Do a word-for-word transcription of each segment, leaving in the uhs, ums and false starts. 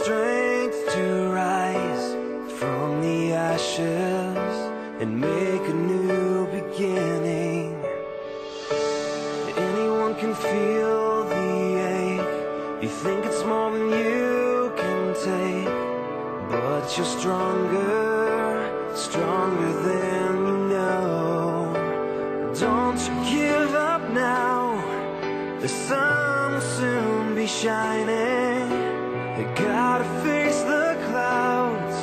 strength to rise from the ashes and make a new beginning. Anyone can feel the ache. You think it's more than you can take, but you're stronger, stronger than you know. Don't you give up now. The sun will soon be shining. You gotta face the clouds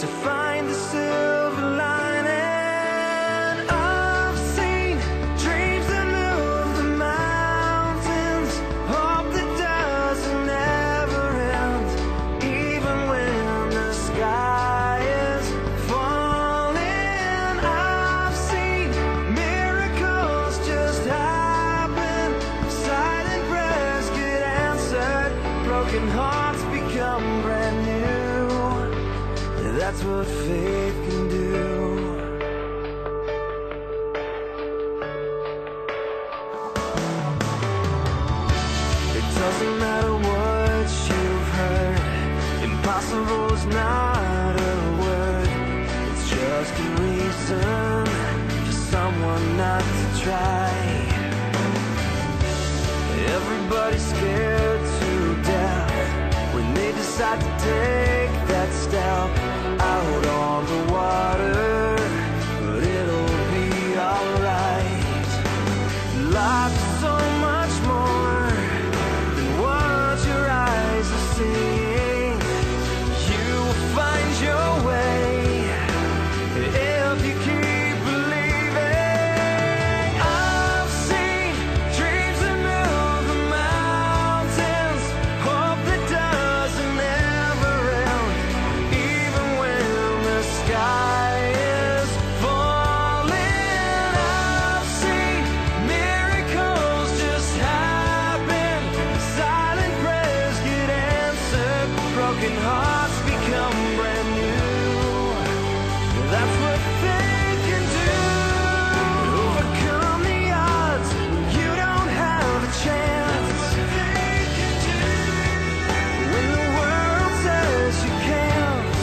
to find the silver lining. I've seen dreams that move the mountains, hope that doesn't ever end, even when the sky is falling. I've seen miracles just happen, silent prayers get answered, broken hearts become brand new. That's what faith can do. It doesn't matter what you've heard, impossible is not a word. It's just a reason for someone not to try. Everybody's scared to death when they decide to take that step out on the water, but it'll be alright. Life is so much more than what your eyes are seeing. You will find your way if you keep believing. I've seen dreams that move the mountains, hope that hearts become brand new. That's what faith can do. Overcome the odds when you don't have a chance. That's what faith can do. When the world says you can't,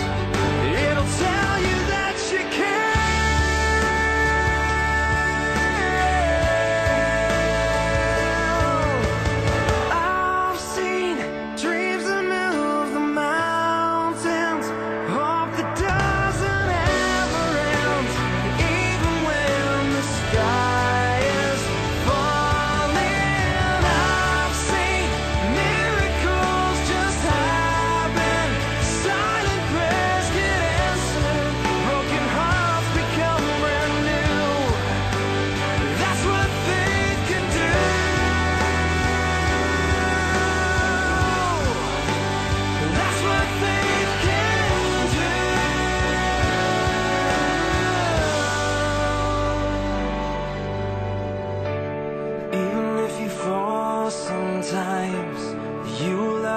it'll tell you that you can. I've seen dreams that move the mountains,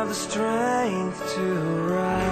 the strength to rise.